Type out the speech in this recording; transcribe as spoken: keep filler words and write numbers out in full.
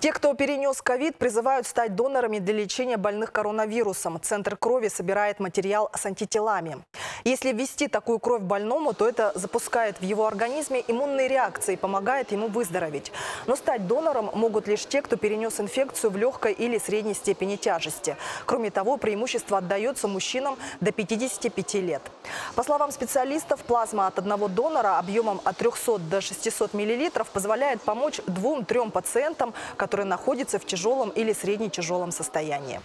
Те, кто перенес ковид, призывают стать донорами для лечения больных коронавирусом. Центр крови собирает материал с антителами. Если ввести такую кровь больному, то это запускает в его организме иммунные реакции и помогает ему выздороветь. Но стать донором могут лишь те, кто перенес инфекцию в легкой или средней степени тяжести. Кроме того, преимущество отдается мужчинам до пятидесяти пяти лет. По словам специалистов, плазма от одного донора объемом от трёхсот до шестисот миллилитров позволяет помочь двум-трем пациентам, которые находятся в тяжелом или средне тяжелом состоянии.